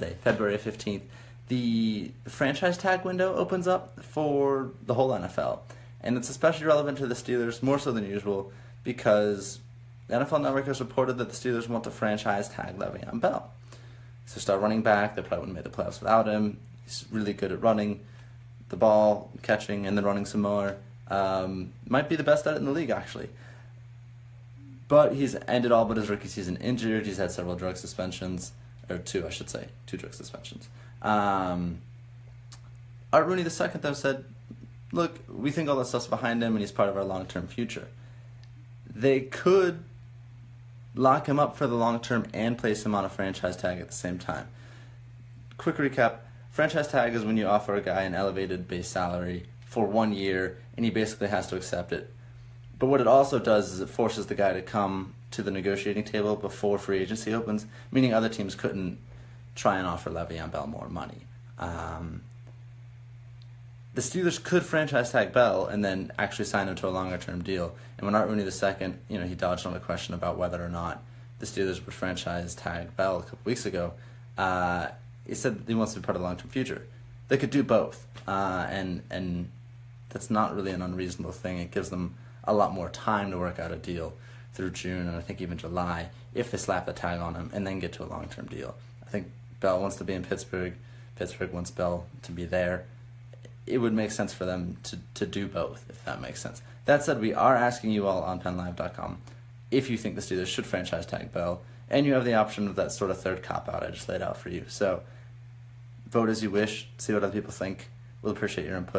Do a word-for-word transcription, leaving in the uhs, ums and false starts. Wednesday, February fifteenth, the franchise tag window opens up for the whole N F L. And it's especially relevant to the Steelers, more so than usual, because the N F L Network has reported that the Steelers want to franchise tag Le'Veon Bell. He's a star running back. They probably wouldn't have made the playoffs without him. He's really good at running the ball, catching, and then running some more. Um, might be the best at it in the league, actually. But he's ended all but his rookie season injured. He's had several drug suspensions, or two, I should say, two drug suspensions. Um, Art Rooney the second, though, said, look, we think all that stuff's behind him and he's part of our long-term future. They could lock him up for the long-term and place him on a franchise tag at the same time. Quick recap, franchise tag is when you offer a guy an elevated base salary for one year and he basically has to accept it. But what it also does is it forces the guy to come to the negotiating table before free agency opens, meaning other teams couldn't try and offer Le'Veon Bell more money. Um... The Steelers could franchise tag Bell and then actually sign him to a longer-term deal. And when Art Rooney the second, you know, he dodged on a question about whether or not the Steelers would franchise tag Bell a couple weeks ago, uh, he said that he wants to be part of the long-term future. They could do both, uh, and and that's not really an unreasonable thing. It gives them a lot more time to work out a deal through June and I think even July if they slap the tag on him and then get to a long-term deal. I think Bell wants to be in Pittsburgh. Pittsburgh wants Bell to be there. It would make sense for them to, to do both, if that makes sense. That said, we are asking you all on Penn Live dot com if you think the Steelers should franchise tag Bell, and you have the option of that sort of third cop-out I just laid out for you. So vote as you wish, see what other people think. We'll appreciate your input.